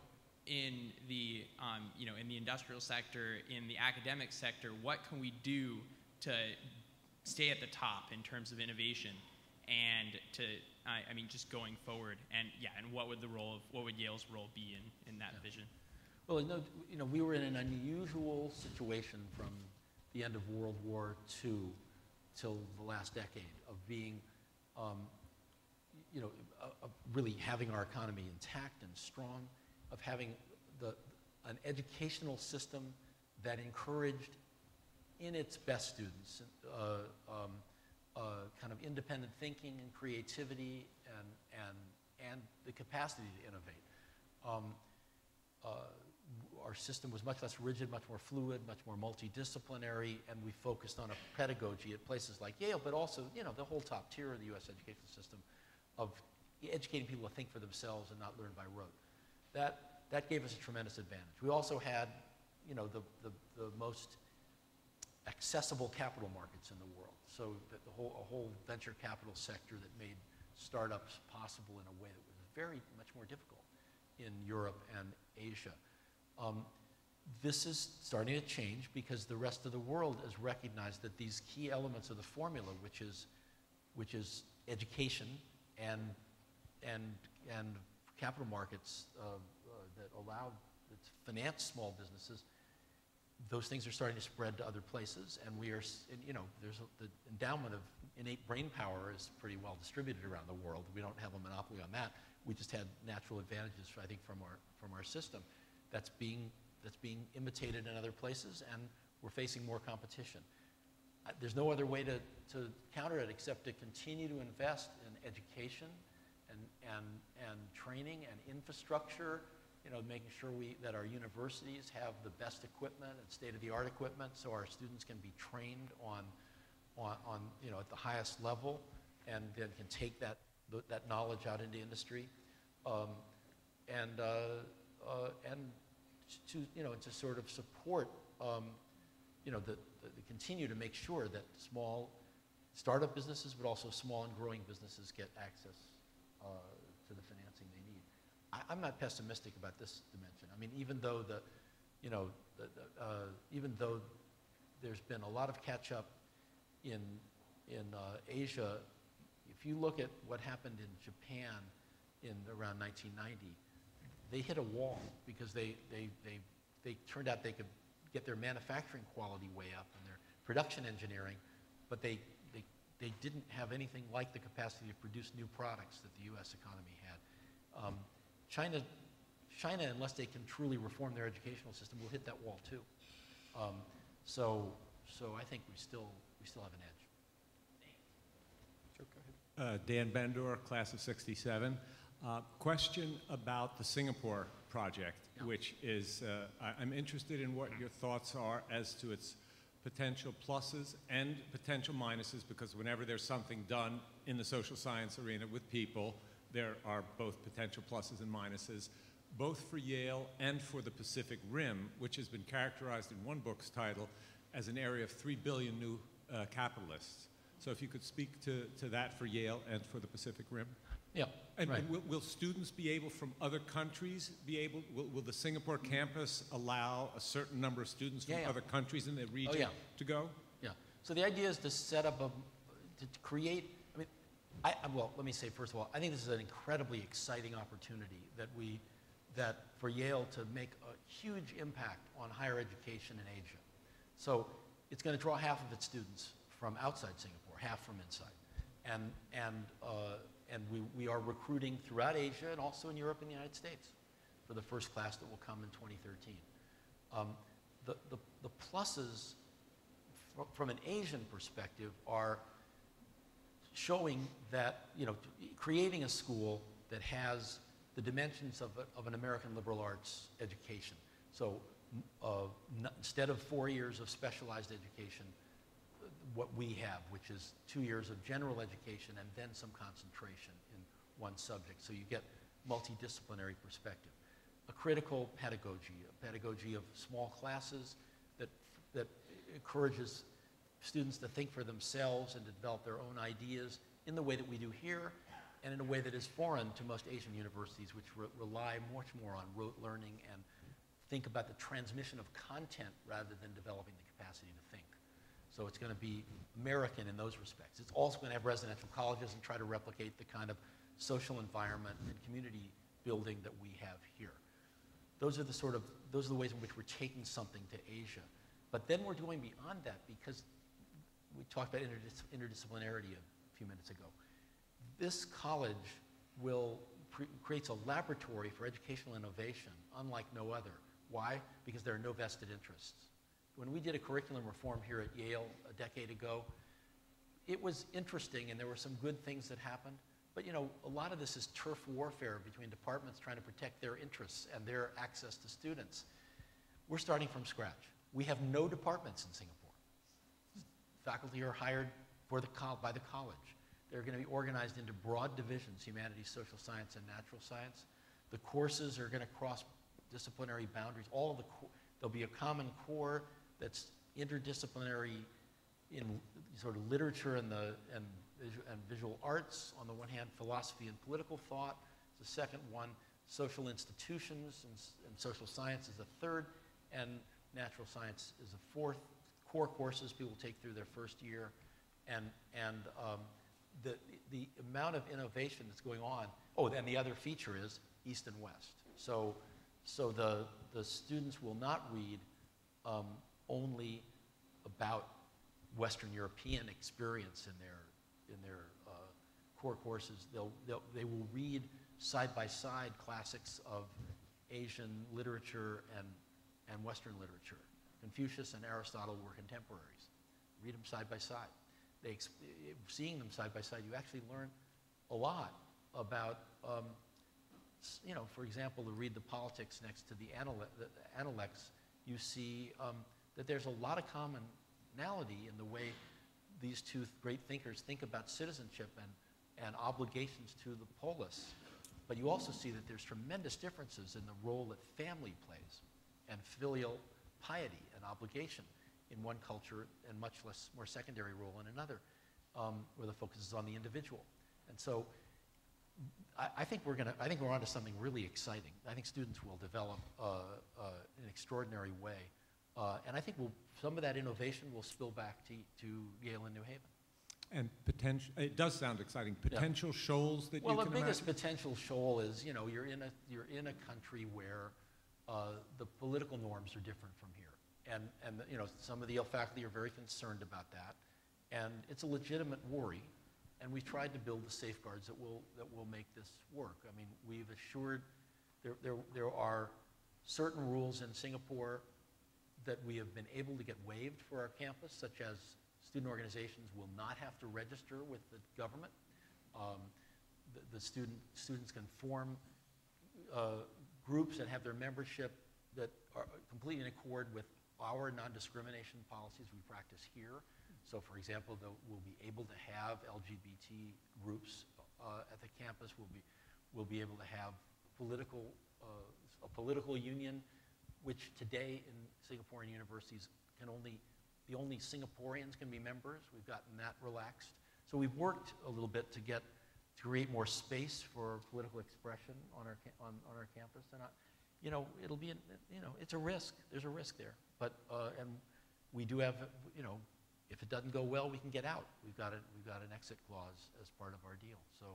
in the, um, you know, in the industrial sector, in the academic sector, what can we do to stay at the top in terms of innovation and to, I, I mean, just going forward? And yeah, and what would the role of, what would Yale's role be in, in that yeah. vision? Well, you know, you know, we were in an unusual situation from the end of World War Two till the last decade of being, um, you know, uh, really having our economy intact and strong, of having the, an educational system that encouraged in its best students uh, um, uh, kind of independent thinking and creativity and, and, and the capacity to innovate. Um, uh, our system was much less rigid, much more fluid, much more multidisciplinary, and we focused on a pedagogy at places like Yale, but also, you know, the whole top tier of the U S education system of educating people to think for themselves and not learn by rote. That, that gave us a tremendous advantage. We also had, you know, the, the, the most accessible capital markets in the world. So that the whole, a whole venture capital sector that made startups possible in a way that was very much more difficult in Europe and Asia. Um, this is starting to change because the rest of the world has recognized that these key elements of the formula, which is, which is education and, and, and capital markets uh, uh, that allowed that finance small businesses, those things are starting to spread to other places, and we are, and, you know, there's a, the endowment of innate brain power is pretty well distributed around the world. We don't have a monopoly on that. We just had natural advantages, I think, from our, from our system. that's being, that's being imitated in other places, and we're facing more competition. There's no other way to, to counter it except to continue to invest in education and, and, and training and infrastructure, you know, making sure we, that our universities have the best equipment and state-of-the-art equipment so our students can be trained on, on, on, you know, at the highest level, and then can take that, that knowledge out into industry. Um, and, uh, uh, and to, you know, to sort of support, um, you know, the, the, the continue to make sure that small startup businesses, but also small and growing businesses, get access uh, to the financing they need. I, I'm not pessimistic about this dimension. I mean, even though the, you know, the, the, uh, even though there's been a lot of catch up in in uh, Asia, if you look at what happened in Japan in around nineteen ninety, they hit a wall because they they they they turned out they could get their manufacturing quality way up and their production engineering, but they, they, they didn't have anything like the capacity to produce new products that the U S economy had. Um, China, China, unless they can truly reform their educational system, will hit that wall too. Um, so, so I think we still, we still have an edge. Sure, go ahead. Uh, Dan Bendor, class of sixty-seven. Uh, question about the Singapore project, yeah. which is, uh, I, I'm interested in what your thoughts are as to its potential pluses and potential minuses, because whenever there's something done in the social science arena with people, there are both potential pluses and minuses, both for Yale and for the Pacific Rim, which has been characterized in one book's title as an area of three billion new uh, capitalists. So if you could speak to, to that for Yale and for the Pacific Rim. Yeah, and, right. and will, will students be able from other countries be able, will, will the Singapore campus allow a certain number of students from yeah, yeah. other countries in the region oh, yeah. to go? Yeah, so the idea is to set up a, to create, I mean, I, well, let me say first of all, I think this is an incredibly exciting opportunity that we, that for Yale to make a huge impact on higher education in Asia. So it's gonna draw half of its students from outside Singapore, half from inside. And, and, uh, And we, we are recruiting throughout Asia and also in Europe and the United States for the first class that will come in twenty thirteen. Um, the, the, the pluses fr from an Asian perspective are showing that, you know, creating a school that has the dimensions of, a, of an American liberal arts education. So uh, instead of four years of specialized education, what we have, which is two years of general education and then some concentration in one subject. So you get multidisciplinary perspective. A critical pedagogy, a pedagogy of small classes that, that encourages students to think for themselves and to develop their own ideas in the way that we do here and in a way that is foreign to most Asian universities, which re rely much more on rote learning and think about the transmission of content rather than developing the capacity to think. So it's going to be American in those respects. It's also going to have residential colleges and try to replicate the kind of social environment and community building that we have here. Those are the sort of, those are the ways in which we're taking something to Asia. But then we're going beyond that because we talked about interdis interdisciplinarity a few minutes ago. This college will, creates a laboratory for educational innovation unlike no other. Why? Because there are no vested interests. When we did a curriculum reform here at Yale a decade ago, it was interesting and there were some good things that happened, but you know, a lot of this is turf warfare between departments trying to protect their interests and their access to students. We're starting from scratch. We have no departments in Singapore. Faculty are hired for the co- by the college. They're gonna be organized into broad divisions, humanities, social science, and natural science. The courses are gonna cross disciplinary boundaries. All of the, there'll be a common core that's interdisciplinary in sort of literature and, the, and, and visual arts on the one hand, philosophy and political thought, the second one, social institutions and, and social science is a third, and natural science is a fourth. Core courses people take through their first year, and, and um, the, the amount of innovation that's going on, oh, and the other feature is East and West. So, so the, the students will not read um, only about Western European experience in their, in their uh, core courses. They'll, they'll, they will read side by side classics of Asian literature and, and Western literature. Confucius and Aristotle were contemporaries. Read them side by side. They, seeing them side by side, you actually learn a lot about, um, you know, for example, to read the politics next to the, anale the Analects, you see um, that there's a lot of commonality in the way these two great thinkers think about citizenship and, and obligations to the polis. But you also see that there's tremendous differences in the role that family plays and filial piety and obligation in one culture and much less more secondary role in another, um, where the focus is on the individual. And so I, I think we're gonna, I think we're onto something really exciting. I think students will develop uh, uh, an extraordinary way. Uh, and I think we'll, some of that innovation will spill back to, to Yale and New Haven. And potential, it does sound exciting, potential yeah. shoals that well, you can imagine? Well, the biggest potential shoal is, you know, you're in a, you're in a country where uh, the political norms are different from here. And, and you know, some of the Yale faculty are very concerned about that. And it's a legitimate worry. And we've tried to build the safeguards that will, that will make this work. I mean, we've assured there, there, there are certain rules in Singapore that we have been able to get waived for our campus, such as student organizations will not have to register with the government. Um, the the student, students can form uh, groups and have their membership that are completely in accord with our non-discrimination policies we practice here. So for example, the, we'll be able to have L G B T groups uh, at the campus. We'll be, we'll be able to have political, uh, a political union, which today in Singaporean universities can only, the only Singaporeans can be members. We've gotten that relaxed. So we've worked a little bit to get, to create more space for political expression on our, on, on our campus. And I, you know, it'll be, an, you know, it's a risk. There's a risk there. But, uh, and we do have, you know, if it doesn't go well, we can get out. We've got, a, we've got an exit clause as part of our deal. So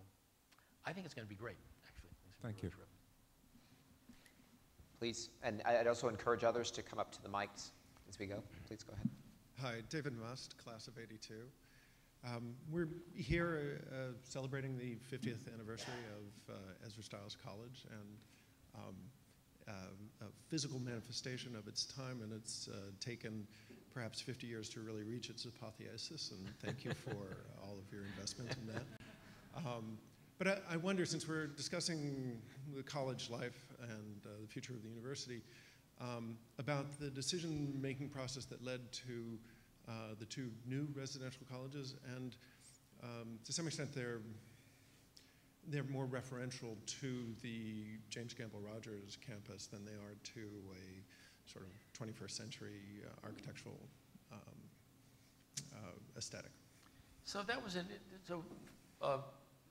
I think it's going to be great, actually. Thank you. Terrific. Please, and I'd also encourage others to come up to the mics as we go. Please go ahead. Hi, David Must, class of eighty-two. Um, we're here uh, celebrating the fiftieth anniversary of uh, Ezra Stiles College and um, uh, a physical manifestation of its time, and it's uh, taken perhaps fifty years to really reach its apotheosis, and thank you for all of your investment in that. Um, but I, I wonder, since we're discussing the college life and uh, the future of the university, Um, about the decision-making process that led to uh, the two new residential colleges, and um, to some extent they're, they're more referential to the James Gamble Rogers campus than they are to a sort of twenty-first century uh, architectural um, uh, aesthetic. So that was an, so, uh,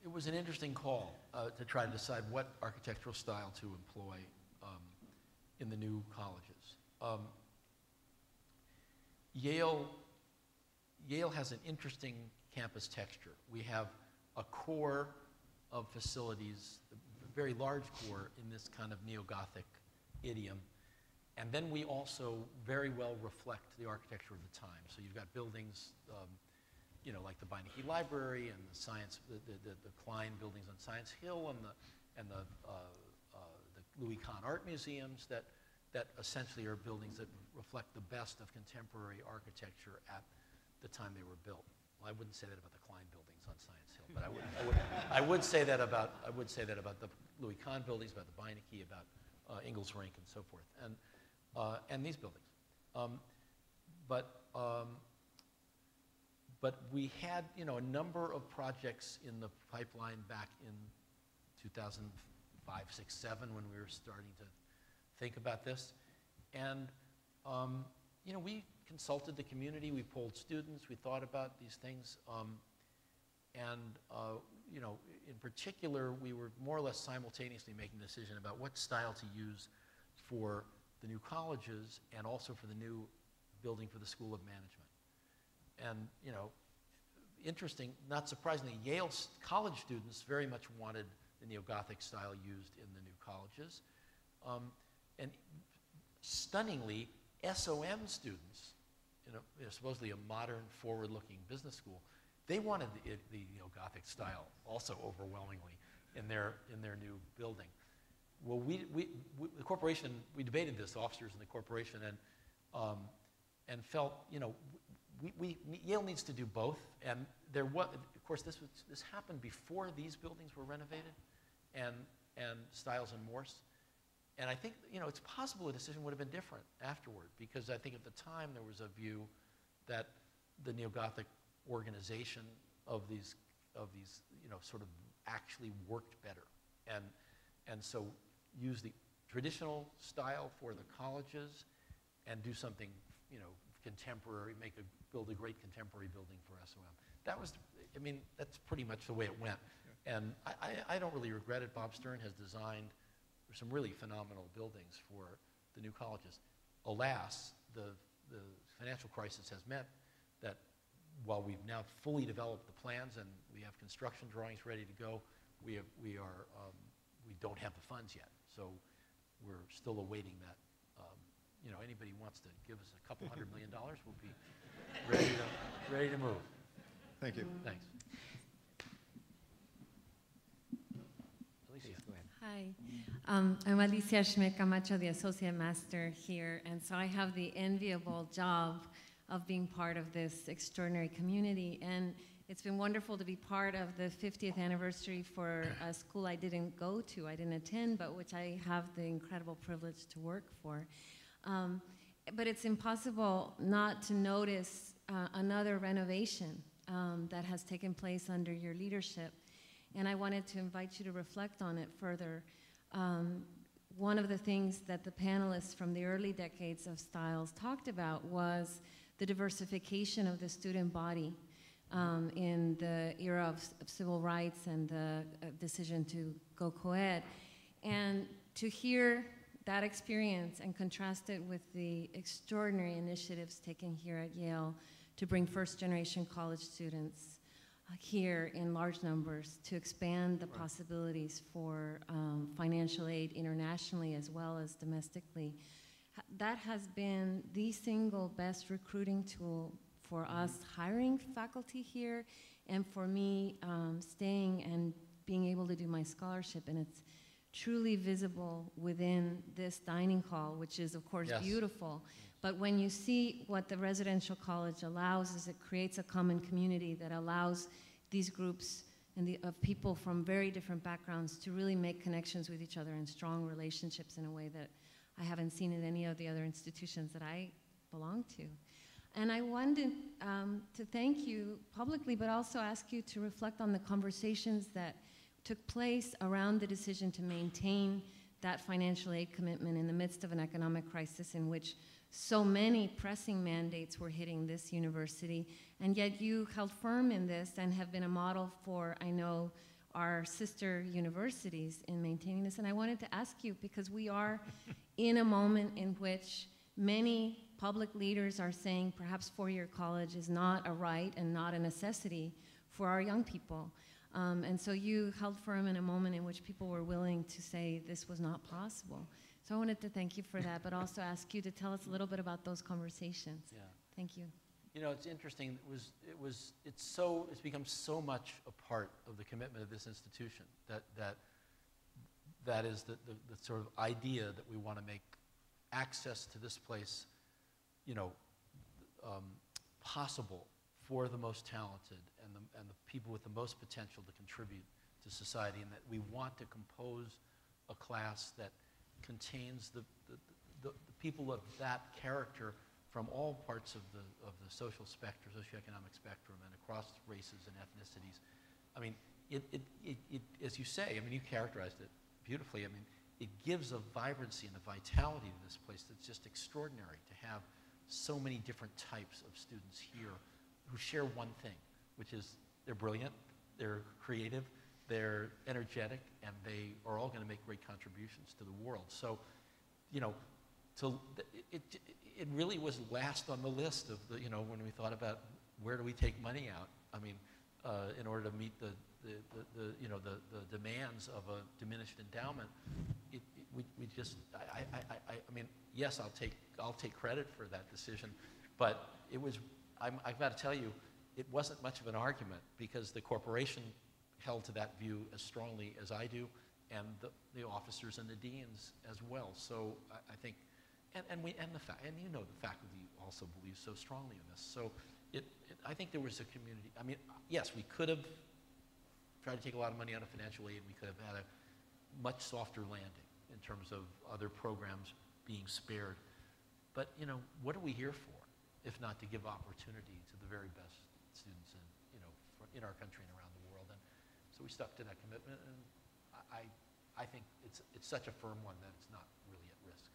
it was an interesting call uh, to try to decide what architectural style to employ um, in the new colleges. Um, Yale, Yale has an interesting campus texture. We have a core of facilities, a very large core in this kind of neo-Gothic idiom. And then we also very well reflect the architecture of the time. So you've got buildings, um, you know, like the Beinecke Library and the science, the, the, the Klein buildings on Science Hill and the, and the uh, Louis Kahn art museums that, that essentially are buildings that reflect the best of contemporary architecture at the time they were built. Well, I wouldn't say that about the Klein buildings on Science Hill, but I would, I would, I would say that about, I would say that about the Louis Kahn buildings, about the Beinecke, about uh, Ingalls Rink and so forth, and, uh, and these buildings. Um, but, um, but we had, you know, a number of projects in the pipeline back in two thousand four. Five, six, seven, when we were starting to think about this, and um, you know, we consulted the community, we polled students, we thought about these things, um, and uh, you know, in particular, we were more or less simultaneously making a decision about what style to use for the new colleges and also for the new building for the School of Management. And you know, interesting, not surprisingly, Yale college students very much wanted the neo-Gothic style used in the new colleges. Um, and stunningly, S O M students, in a, in supposedly a modern, forward-looking business school, they wanted the, the neo-Gothic style also overwhelmingly in their, in their new building. well, we, we, we the corporation, we debated this, officers in the corporation, and um, and felt, you know, we, we, Yale needs to do both. And there was, of course, this was, this happened before these buildings were renovated, and and Stiles and Morse. And I think, you know, it's possible a decision would have been different afterward, because I think at the time there was a view that the neo-Gothic organization of these, of these, you know, sort of actually worked better, and and so use the traditional style for the colleges, and do something, you know, contemporary. Make a build a great contemporary building for S O M. That was, I mean, that's pretty much the way it went, and I, I, I don't really regret it. Bob Stern has designed some really phenomenal buildings for the new colleges. Alas, the, the financial crisis has meant that while we've now fully developed the plans and we have construction drawings ready to go, we, have, we, are, um, we don't have the funds yet. So we're still awaiting that. Um, you know, anybody wants to give us a couple hundred million dollars, we'll be ready to, ready to move. Thank you. Thanks. Alicia, go ahead. Hi, um, I'm Alicia Schmidt-Camacho, the Associate Master here, and so I have the enviable job of being part of this extraordinary community, and it's been wonderful to be part of the fiftieth anniversary for a school I didn't go to, I didn't attend, but which I have the incredible privilege to work for. Um, but it's impossible not to notice uh, another renovation um, that has taken place under your leadership. And I wanted to invite you to reflect on it further. Um, one of the things that the panelists from the early decades of Stiles talked about was the diversification of the student body um, in the era of, of civil rights and the decision to go co-ed. And to hear that experience and contrast it with the extraordinary initiatives taken here at Yale to bring first-generation college students here in large numbers, to expand the possibilities for um, financial aid internationally as well as domestically. That has been the single best recruiting tool for us hiring faculty here, and for me um, staying and being able to do my scholarship, and it's truly visible within this dining hall, which is of course yes. beautiful. But when you see what the residential college allows, is it creates a common community that allows these groups and the, of people from very different backgrounds to really make connections with each other and strong relationships in a way that I haven't seen in any of the other institutions that I belong to. And I wanted um, to thank you publicly, but also ask you to reflect on the conversations that took place around the decision to maintain that financial aid commitment in the midst of an economic crisis in which so many pressing mandates were hitting this university. And yet you held firm in this and have been a model for, I know, our sister universities in maintaining this. And I wanted to ask you, because we are in a moment in which many public leaders are saying perhaps four-year college is not a right and not a necessity for our young people. Um, and so you held firm in a moment in which people were willing to say this was not possible. So I wanted to thank you for that, but also ask you to tell us a little bit about those conversations. Yeah. Thank you. You know, it's interesting. It was, it was, it's so, it's become so much a part of the commitment of this institution that that that is the, the, the sort of idea that we want to make access to this place, you know, um, possible for the most talented and the, and the people with the most potential to contribute to society, and that we want to compose a class that contains the, the, the, the people of that character from all parts of the, of the social spectrum, socioeconomic spectrum, and across races and ethnicities. I mean, it, it, it, it, as you say, I mean, you characterized it beautifully. I mean, it gives a vibrancy and a vitality to this place that's just extraordinary, to have so many different types of students here who share one thing, which is they're brilliant, they're creative, they're energetic, and they are all going to make great contributions to the world. So, you know, so it, it, it really was last on the list of the, you know, when we thought about where do we take money out, I mean, uh, in order to meet the, the, the, the you know, the, the demands of a diminished endowment, it, it, we, we just, I, I, I, I mean, yes, I'll take, I'll take credit for that decision, but it was, I'm, I've got to tell you, it wasn't much of an argument because the corporation held to that view as strongly as I do, and the, the officers and the deans as well. So I, I think, and, and we and the fa and you know the faculty also believes so strongly in this. So it, it I think there was a community. I mean, yes, we could have tried to take a lot of money out of financial aid. We could have had a much softer landing in terms of other programs being spared. But you know, what are we here for, if not to give opportunity to the very best students in you know in our country and around the world? And so we stuck to that commitment. And I, I think it's, it's such a firm one that it's not really at risk.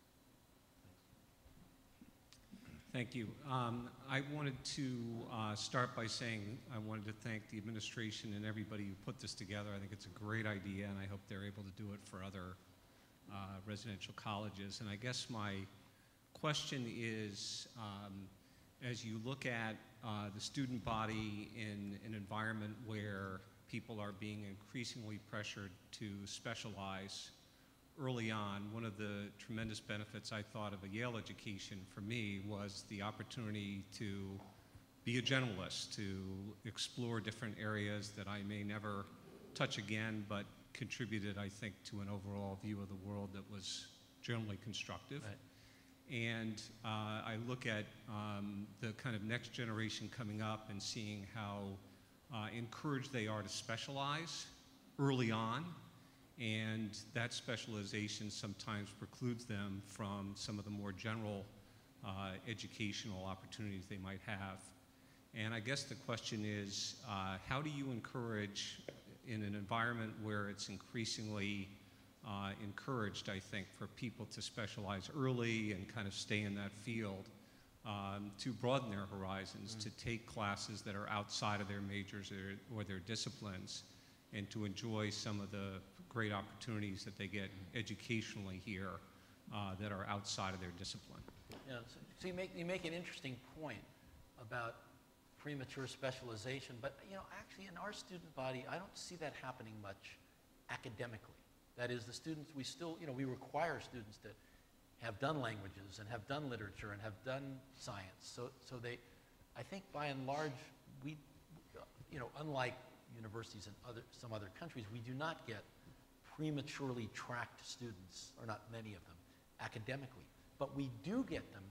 Thanks. Thank you. Um, I wanted to uh, start by saying I wanted to thank the administration and everybody who put this together. I think it's a great idea, and I hope they're able to do it for other uh, residential colleges. And I guess my question is, um, as you look at uh, the student body in an environment where people are being increasingly pressured to specialize early on. One of the tremendous benefits I thought of a Yale education for me was the opportunity to be a generalist, to explore different areas that I may never touch again, but contributed, I think, to an overall view of the world that was generally constructive. Right. And uh, I look at um, the kind of next generation coming up and seeing how Uh, encouraged they are to specialize early on, and that specialization sometimes precludes them from some of the more general uh, educational opportunities they might have. And I guess the question is, uh, how do you encourage, in an environment where it's increasingly uh, encouraged, I think, for people to specialize early and kind of stay in that field, Um, to broaden their horizons, mm-hmm. to take classes that are outside of their majors or, or their disciplines, and to enjoy some of the great opportunities that they get educationally here uh, that are outside of their discipline? Yeah, so, so you, make, you make an interesting point about premature specialization, but you know, actually in our student body, I don't see that happening much academically. That is, the students, we still, you know, we require students to have done languages and have done literature and have done science. So, so they, I think by and large, we, you know, unlike universities in other, some other countries, we do not get prematurely tracked students, or not many of them, academically. But we do get them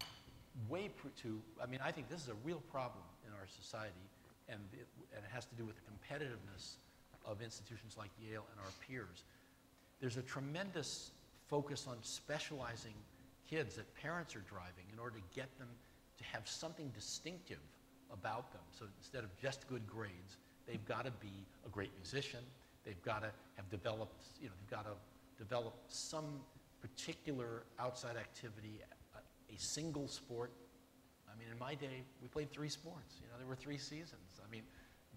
way pre to, I mean, I think this is a real problem in our society, and it, and it has to do with the competitiveness of institutions like Yale and our peers. There's a tremendous focus on specializing kids that parents are driving in order to get them to have something distinctive about them. So instead of just good grades, they've got to be a great musician. They've got to have developed, you know, they've got to develop some particular outside activity, a, a single sport. I mean, in my day, we played three sports. You know, there were three seasons. I mean,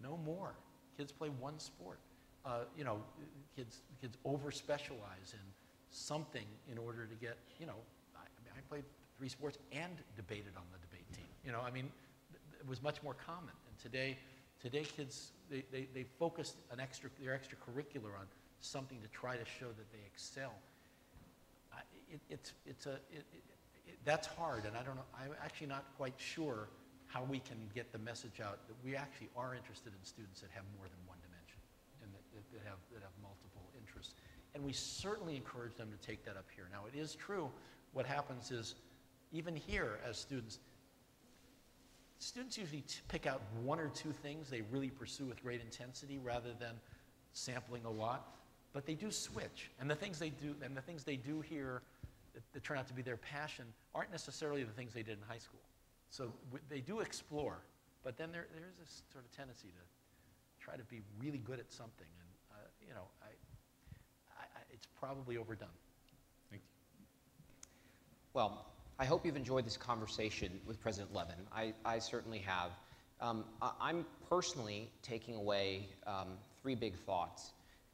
no more. Kids play one sport. Uh, you know, kids, kids over-specialize in something in order to get, you know, I, I, mean, I played three sports and debated on the debate team. You know, I mean, it was much more common. And today, today kids, they, they, they focus an extra, their extracurricular on something to try to show that they excel. I, it, it's, it's a, it, it, it, that's hard, and I don't know, I'm actually not quite sure how we can get the message out that we actually are interested in students that have more than one dimension and that, that, that, have, that have multiple interests. And we certainly encourage them to take that up here. Now, it is true, what happens is, even here as students, students usually t pick out one or two things they really pursue with great intensity rather than sampling a lot, but they do switch. And the things they do, and the things they do here that, that turn out to be their passion aren't necessarily the things they did in high school. So w they do explore, but then there, there's this sort of tendency to try to be really good at something. And uh, you know, I, it's probably overdone. Thank you. Well, I hope you've enjoyed this conversation with President Levin. I, I certainly have. Um, I, I'm personally taking away um, three big thoughts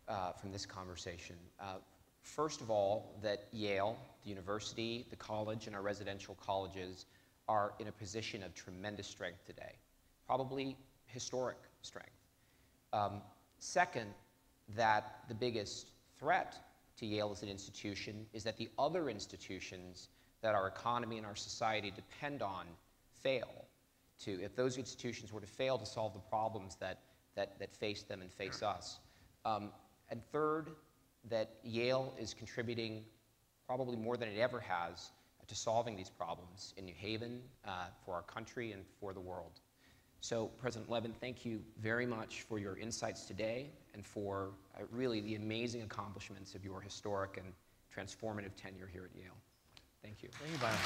uh, from this conversation. Uh, first of all, that Yale, the university, the college, and our residential colleges are in a position of tremendous strength today, probably historic strength. Um, second, that the biggest threat to Yale as an institution is that the other institutions that our economy and our society depend on fail. To, if those institutions were to fail to solve the problems that, that, that face them and face us. Um, and third, that Yale is contributing probably more than it ever has to solving these problems in New Haven, uh, for our country and for the world. So President Levin, thank you very much for your insights today and for uh, really the amazing accomplishments of your historic and transformative tenure here at Yale. Thank you. Thank you, Byron.